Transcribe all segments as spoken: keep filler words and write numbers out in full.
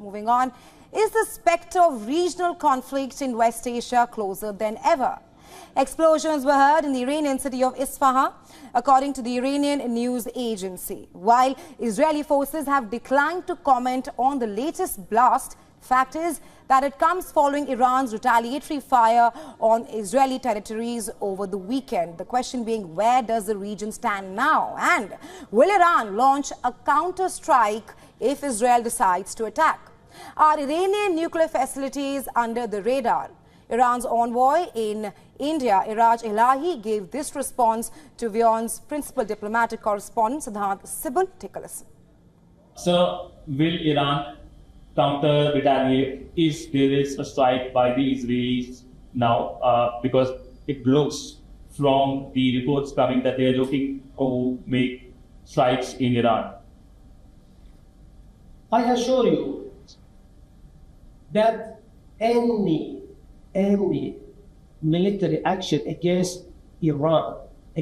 Moving on, is the spectre of regional conflicts in West Asia closer than ever? Explosions were heard in the Iranian city of Isfahan, according to the Iranian news agency. While Israeli forces have declined to comment on the latest blast, fact is that it comes following Iran's retaliatory fire on Israeli territories over the weekend. The question being, where does the region stand now? And will Iran launch a counter-strike if Israel decides to attack? Are Iranian nuclear facilities under the radar? Iran's envoy in India, Iraj Elahi, gave this response to V O N's principal diplomatic correspondent, Siddharth Sibun. Take a listen. So, will Iran counter retaliate if there is a strike by the Israelis now? Uh, because it looks from the reports coming that they are looking to make strikes in Iran. I assure you that any Any military action against Iran,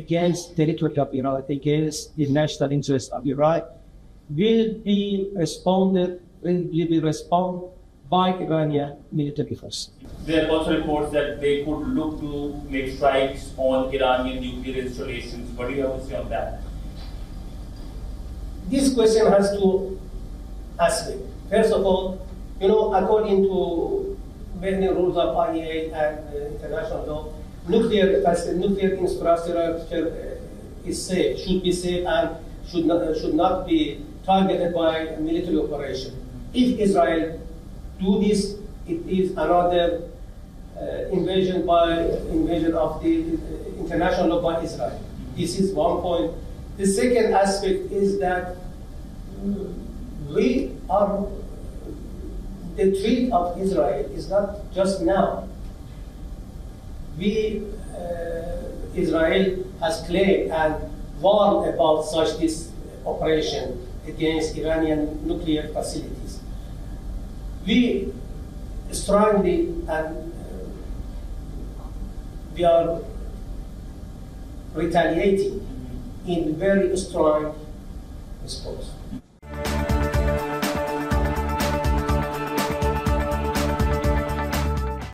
against territory of Iran, against the national interest of Iran, will be responded will be responded by Iranian military force. There are also reports that they could look to make strikes on Iranian nuclear installations. What do you have to say on that? This question has to ask me. First of all, you know, according to many rules of I A E A and uh, international law, nuclear nuclear infrastructure is safe, should be safe, and should not uh, should not be targeted by military operation. If Israel do this, it is another uh, invasion by invasion of the uh, international law by Israel. This is one point. The second aspect is that we are. The threat of Israel is not just now. We, uh, Israel has claimed and warned about such this operation against Iranian nuclear facilities. We strongly and uh, we are retaliating in very strong response.